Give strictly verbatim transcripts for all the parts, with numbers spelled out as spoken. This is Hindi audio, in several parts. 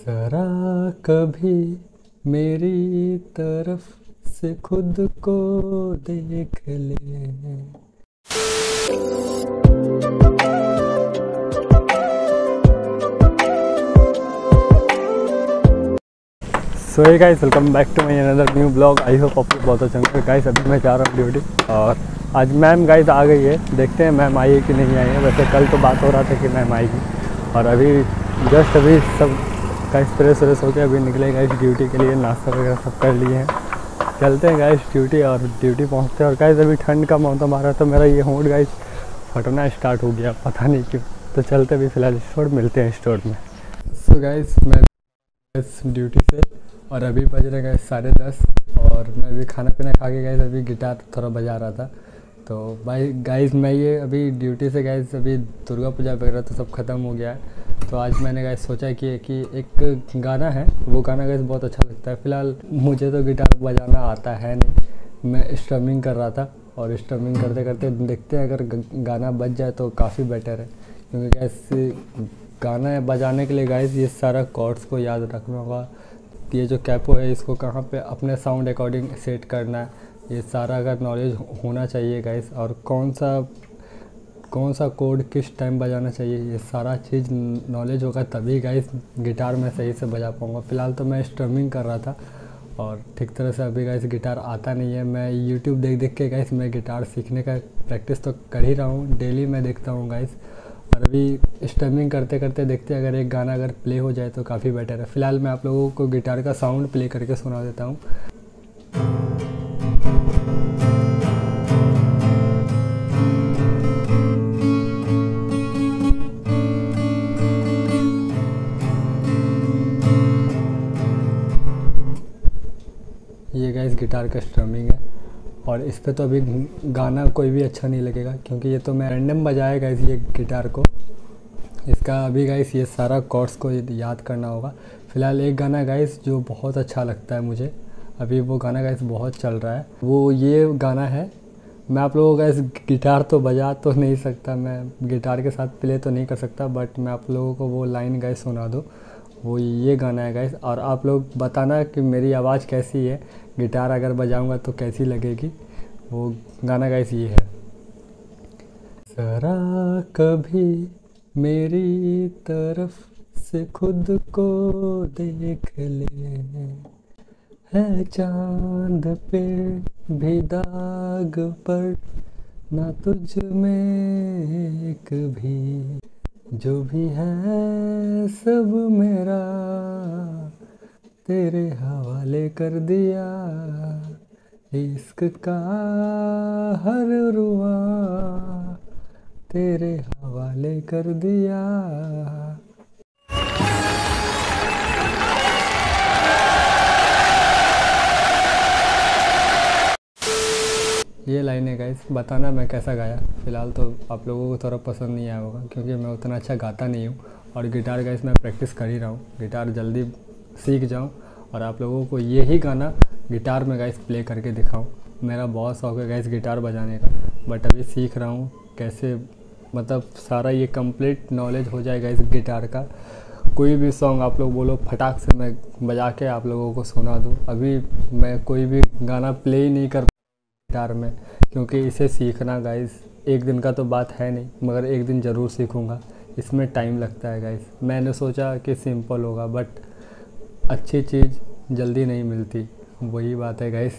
जरा कभी मेरी तरफ से खुद को देख ले। So hey guys, welcome back to my another new blog. I hope आप बहुत अच्छा होंगे गाइस। अभी मैं जा रहा हूँ ड्यूटी और आज मैम गाइस आ गई है। देखते हैं मैम आई है कि नहीं आई है। वैसे कल तो बात हो रहा था कि मैम आएगी और अभी जस्ट अभी सब गाइस फ्रेश व्रेश होकर अभी निकले गाइस ड्यूटी के लिए। नाश्ता वगैरह सब कर लिए हैं। चलते हैं गाइस ड्यूटी और ड्यूटी पहुँचते हैं। और गाइस अभी ठंड का मौसम आ रहा था, मेरा ये होंठ गाइस फटना स्टार्ट हो गया, पता नहीं क्यों। तो चलते अभी फ़िलहाल स्टोर, मिलते हैं स्टोर में। सो गाइस मैं ड्यूटी से और अभी बज रहे गए साढ़े दस और मैं अभी खाना पीना खा के गाइस अभी गिटार थोड़ा बजा रहा था। तो भाई गाइस मैं ये अभी ड्यूटी से गाइस अभी दुर्गा पूजा वगैरह तो सब ख़त्म हो गया है। तो आज मैंने गाइस सोचा कि कि एक गाना है, वो गाना गाइस बहुत अच्छा लगता है। फ़िलहाल मुझे तो गिटार बजाना आता है नहीं, मैं स्ट्रमिंग कर रहा था और स्ट्रमिंग करते करते देखते हैं अगर गाना बज जाए तो काफ़ी बेटर है, क्योंकि गाइस गाना बजाने के लिए गाइस ये सारा कॉर्ड्स को याद रखना होगा। ये जो कैपो है इसको कहाँ पे अपने साउंड अकॉर्डिंग सेट करना है, ये सारा अगर नॉलेज होना चाहिए गाइस। और कौन सा कौन सा कोड किस टाइम बजाना चाहिए, ये सारा चीज़ नॉलेज होगा तभी गाइस गिटार में सही से बजा पाऊँगा। फ़िलहाल तो मैं स्ट्रमिंग कर रहा था और ठीक तरह से अभी गाइस गिटार आता नहीं है। मैं यूट्यूब देख देख के गाइस मैं गिटार सीखने का प्रैक्टिस तो कर ही रहा हूँ, डेली मैं देखता हूँ गाइस। और अभी स्ट्रमिंग करते करते देखते हैं अगर एक गाना अगर प्ले हो जाए तो काफ़ी बेटर है। फ़िलहाल मैं आप लोगों को गिटार का साउंड प्ले करके सुना देता हूँ। ये गाइस गिटार का स्ट्रमिंग है और इस पे तो अभी गाना कोई भी अच्छा नहीं लगेगा, क्योंकि ये तो मैं रैंडम बजाया गाइस ये गिटार को। इसका अभी गाइस ये सारा कॉर्ड्स को याद करना होगा। फ़िलहाल एक गाना गाइस जो बहुत अच्छा लगता है मुझे, अभी वो गाना गाइस बहुत चल रहा है, वो ये गाना है। मैं आप लोगों को गाइस गिटार तो बजा तो नहीं सकता, मैं गिटार के साथ प्ले तो नहीं कर सकता, बट मैं आप लोगों को वो लाइन गाइस सुना दूँ, वो ये गाना है गाइस। और आप लोग बताना कि मेरी आवाज़ कैसी है, गिटार अगर बजाऊंगा तो कैसी लगेगी। वो गाना गाइस ये है। जरा कभी मेरी तरफ से खुद को देख ले, है चांद पे भी दाग पर ना तुझ में एक भी, जो भी है सब मेरा तेरे हवाले कर दिया, इश्क का हर रुआ तेरे हवाले कर दिया। ये लाइन है गाइस, बताना मैं कैसा गाया। फ़िलहाल तो आप लोगों को थोड़ा पसंद नहीं आया होगा, क्योंकि मैं उतना अच्छा गाता नहीं हूँ और गिटार गाइस मैं प्रैक्टिस कर ही रहा हूँ, गिटार जल्दी सीख जाऊँ और आप लोगों को यही गाना गिटार में गाइस प्ले करके दिखाऊँ। मेरा बहुत शौक है गाइस गिटार बजाने का, बट अभी सीख रहा हूँ कैसे, मतलब सारा ये कंप्लीट नॉलेज हो जाए गाइस गिटार का। कोई भी सॉन्ग आप लोग बोलो, फटाक से मैं बजा के आप लोगों को सुना दूँ। अभी मैं कोई भी गाना प्ले ही नहीं कर गिटार में, क्योंकि इसे सीखना गाइस एक दिन का तो बात है नहीं, मगर एक दिन ज़रूर सीखूँगा, इसमें टाइम लगता है गाइस। मैंने सोचा कि सिंपल होगा, बट अच्छी चीज़ जल्दी नहीं मिलती, वही बात है गाइस।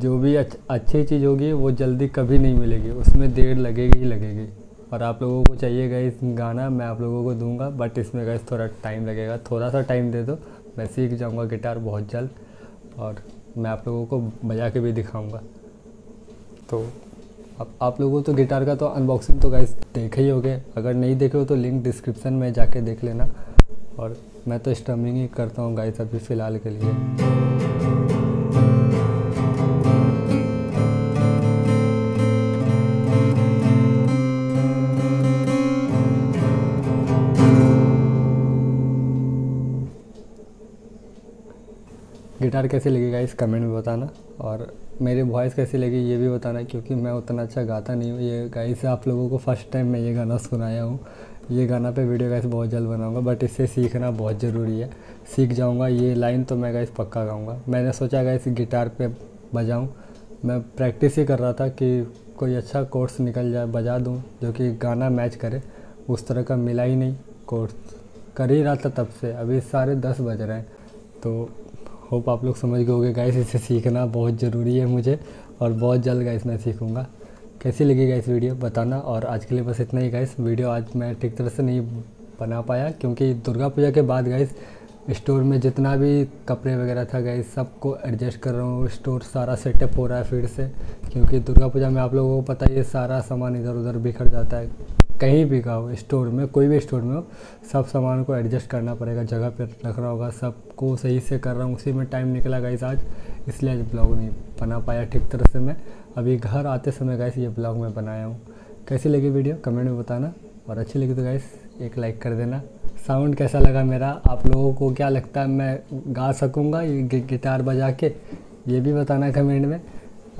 जो भी अच्छ, अच्छी चीज़ होगी वो जल्दी कभी नहीं मिलेगी, उसमें देर लगेगी ही लगेगी। और आप लोगों को चाहिए गाइस गाना, मैं आप लोगों को दूंगा, बट इसमें गाइस थोड़ा टाइम लगेगा। थोड़ा सा टाइम दे दो, मैं सीख जाऊंगा गिटार बहुत जल्द और मैं आप लोगों को बजा के भी दिखाऊँगा। तो अब आप लोगों तो गिटार का तो अनबॉक्सिंग तो गाइस देखे ही होगे, अगर नहीं देखे हो तो लिंक डिस्क्रिप्शन में जाके देख लेना। और मैं तो स्ट्रमिंग ही करता हूँ गाइस अभी फ़िलहाल के लिए। गिटार कैसी लगी गाइस कमेंट में बताना और मेरी वॉइस कैसी लगी ये भी बताना, क्योंकि मैं उतना अच्छा गाता नहीं हूँ। ये गाइस आप लोगों को फर्स्ट टाइम मैं ये गाना सुनाया हूँ, ये गाना पे वीडियो गाइस बहुत जल्द बनाऊंगा, बट इससे सीखना बहुत ज़रूरी है। सीख जाऊंगा ये लाइन तो मैं गाइस पक्का गाऊंगा। मैंने सोचा गाइस गिटार पे बजाऊं, मैं प्रैक्टिस ही कर रहा था कि कोई अच्छा कोर्स निकल जाए बजा दूं जो कि गाना मैच करे, उस तरह का मिला ही नहीं। कोर्स कर ही रहा था तब से, अभी साढ़े दस बज रहे हैं। तो होप आप लोग समझ गए होंगे गाइस, इसे सीखना बहुत ज़रूरी है मुझे और बहुत जल्द गाइस मैं सीखूँगा। कैसी लगी गाइस वीडियो बताना, और आज के लिए बस इतना ही गाइस। वीडियो आज मैं ठीक तरह से नहीं बना पाया क्योंकि दुर्गा पूजा के बाद गाइस स्टोर में जितना भी कपड़े वगैरह था गाइस सबको एडजस्ट कर रहा हूँ। स्टोर सारा सेटअप हो रहा है फिर से, क्योंकि दुर्गा पूजा में आप लोगों को पता है सारा सामान इधर उधर बिखर जाता है। कहीं भी का हो, स्टोर में कोई भी स्टोर में हो, सब सामान को एडजस्ट करना पड़ेगा, जगह पर रख रहा होगा, सबको सही से कर रहा हूँ। उसी में टाइम निकला गाइस आज, इसलिए आज ब्लॉग नहीं बना पाया ठीक तरह से। मैं अभी घर आते समय गाइस ये ब्लॉग मैं बनाया हूँ। कैसी लगी वीडियो कमेंट में बताना, और अच्छी लगी तो गाइस एक लाइक कर देना। साउंड कैसा लगा मेरा, आप लोगों को क्या लगता है मैं गा सकूँगा ये गिटार बजा के, ये भी बताना कमेंट में।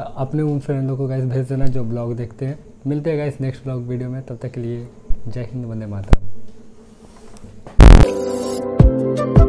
अपने उन फ्रेंडों को गाइस भेज देना जो ब्लॉग देखते हैं। मिलते हैं गाइस नेक्स्ट ब्लॉग वीडियो में, तब तक के लिए जय हिंद, वंदे मातरम।